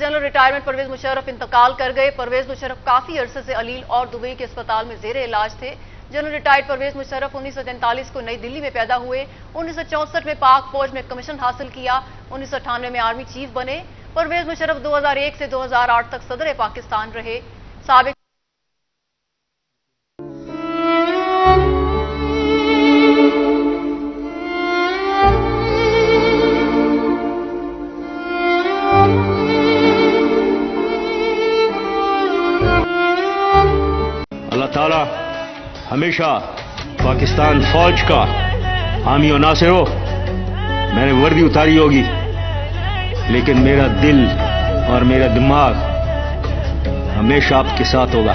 General retirement Parvez Musharraf इंतकाल कर गए। परवेज़ मुशर्रफ़ काफी अरसे से अलील और दुबई के अस्पताल में जेरे इलाज थे। जनरल रिटायर्ड परवेज़ मुशर्रफ़ 1943 को नई दिल्ली में पैदा हुए। 1964 में पाक फौज में कमीशन हासिल किया। 1998 में आर्मी चीफ बने। परवेज़ मुशर्रफ़ 2001 से 2008 तक सदर पाकिस्तान रहे। साबिक ताला हमेशा पाकिस्तान फौज का हामी और नासिर हो। मैंने वर्दी उतारी होगी, लेकिन मेरा दिल और मेरा दिमाग हमेशा आपके साथ होगा।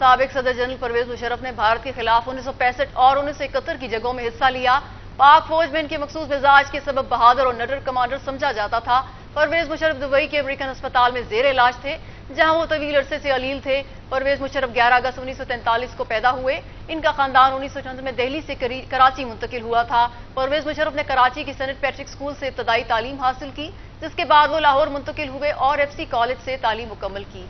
साबिक सदर जनरल परवेज़ मुशर्रफ़ ने भारत के खिलाफ 1965 और 1971 की जंगों में हिस्सा लिया। पाक फौज में इनके मखसूस मिजाज के सबब बहादुर और नडर कमांडर समझा जाता था। परवेज़ मुशर्रफ़ दुबई के अमेरिकन अस्पताल में जेर इलाज थे, जहां वो तवील अरसे से अलील थे। परवेज़ मुशर्रफ़ 11 अगस्त 1943 को पैदा हुए। इनका खानदान 1954 में दिल्ली से कराची मुंतकिल हुआ था। परवेज़ मुशर्रफ़ ने कराची की सेंट पैट्रिक स्कूल से इब्तदाई तालीम हासिल की, जिसके बाद वो लाहौर मुंतकिल हुए और FC कॉलेज से तालीम मुकम्मल की।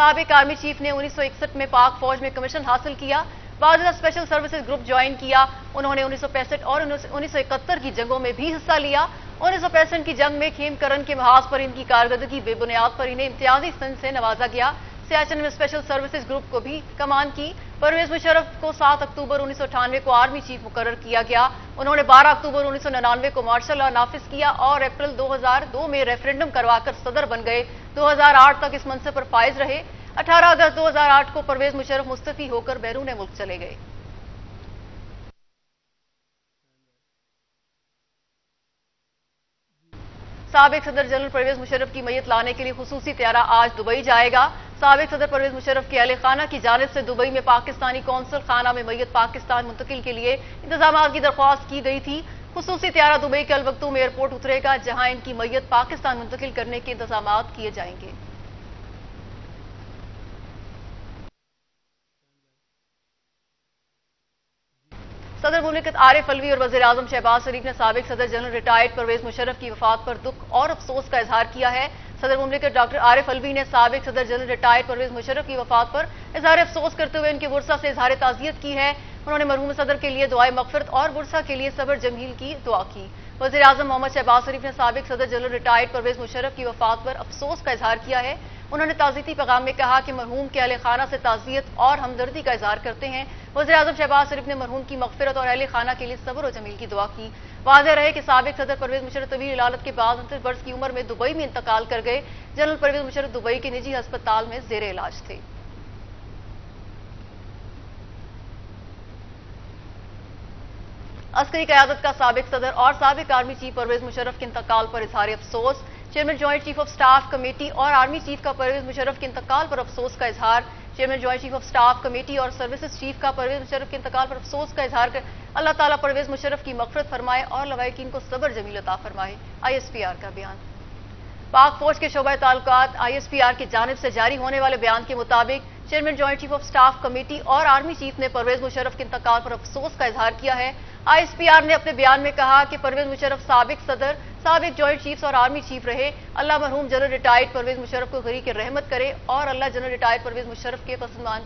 साबिक आर्मी चीफ ने 1961 में पाक फौज में कमीशन हासिल किया। बाद में स्पेशल सर्विसेज ग्रुप ज्वाइन किया। उन्होंने 1965 और 1971 की जंगों में भी हिस्सा लिया। 1965 की जंग में खेमकरन के महाज पर इनकी कारकर्दगी बेबुनियाद पर इन्हें इम्तियाजी सिंह से नवाजा गया। सियाचन में स्पेशल सर्विसेज ग्रुप को भी कमान की। परवेज़ मुशर्रफ़ को 7 अक्टूबर 1998 को आर्मी चीफ मुकर्रर किया गया। उन्होंने 12 अक्टूबर 1999 को मार्शल लॉ नाफिज किया और अप्रैल 2002 में रेफरेंडम करवाकर सदर बन गए। 2008 तक इस मनसब पर फायज रहे। 18 अगस्त 2008 को परवेज़ मुशर्रफ़ मुस्तफ़ी होकर बैरून मुल्क चले गए। साबिक सदर जनरल परवेज़ मुशर्रफ़ की मयत लाने के लिए खुसूसी त्यारा आज दुबई जाएगा। साबिक सदर परवेज़ मुशर्रफ़ के अहले खाना की जानिब से दुबई में पाकिस्तानी कौंसल खाना में मयत पाकिस्तान मुंतकिल के लिए इंतजाम की दरख्वास्त की गई थी। खुसूसी त्यारा दुबई के अलवक्तूम एयरपोर्ट उतरेगा, जहां इनकी मयत पाकिस्तान मुंतकिल करने के इंतजाम किए जाएंगे। सदर मुमलिकत आरिफ अल्वी और वज़ीर आज़म शहबाज शरीफ ने साबिक सदर जनरल रिटायर्ड परवेज़ मुशर्रफ़ की वफात पर दुख और अफसोस का इजहार किया है। सदर मुमलिकत डॉक्टर आरिफ अल्वी ने साबिक सदर जनरल रिटायर्ड परवेज़ मुशर्रफ़ की वफात पर इजहार अफसोस करते हुए इनके वर्सा से इजहार ताज़ियत की है। उन्होंने मरहूम सदर के लिए दुआए मगफिरत और वर्सा के लिए सब्र जमील की दुआ की। वज़ीर आज़म मोहम्मद शहबाज शरीफ ने साबिक सदर जनरल रिटायर्ड परवेज़ मुशर्रफ़ की वफात पर अफसोस का इजहार किया है। उन्होंने ताज़ीयती पैगाम में कहा कि मरहूम के अहले खाना से ताज़ियत और हमदर्दी का इजहार करते हैं। वज़ीर आज़म शहबाज शरीफ ने मरहूम की मगफिरत और अहले खाना के लिए सब्र और जमील की दुआ की। वाज़ेह रहे कि साबिक सदर परवेज़ मुशर्रफ़ तवील इलालत के बाद 29 बरस की उम्र में दुबई में इंतकाल कर गए। जनरल परवेज़ मुशर्रफ़ दुबई के निजी अस्पताल में जेर इलाज थे। अस्करी क़यादत का साबिक सदर और साबिक आर्मी चीफ परवेज़ मुशर्रफ़ के इंतकाल पर इजहार अफसोस। Chairman joint chief of staff committee और आर्मी चीफ का परवेज़ मुशर्रफ़ के इंतकाल पर अफसोस का इजहार। Chairman joint chief of staff committee और सर्विसेज चीफ का परवेज़ मुशर्रफ़ के इंतकाल पर अफसोस का इजहार कर अल्लाह ताला परवेज़ मुशर्रफ़ की मग़फ़िरत फरमाए और लवाहिकीन को सब्र जमील अता फरमाए। ISPR का बयान। पाक फौज के शोबा ताल्लुकात ISPR की जानिब से जारी होने वाले बयान के मुताबिक chairman joint chief of staff committee और आर्मी चीफ ने परवेज़ मुशर्रफ़ के इंतकाल पर अफसोस का इजहार किया है। ISPR ने अपने बयान में कहा कि परवेज़ मुशर्रफ़ साबिक सदर, साबिक ज्वाइंट चीफ्स और आर्मी चीफ रहे। अल्लाह मरहूम जनरल रिटायर्ड परवेज़ मुशर्रफ़ को ग़रीक़ रहमत करे और अल्लाह जनरल रिटायर्ड परवेज़ मुशर्रफ़ के पसंदमान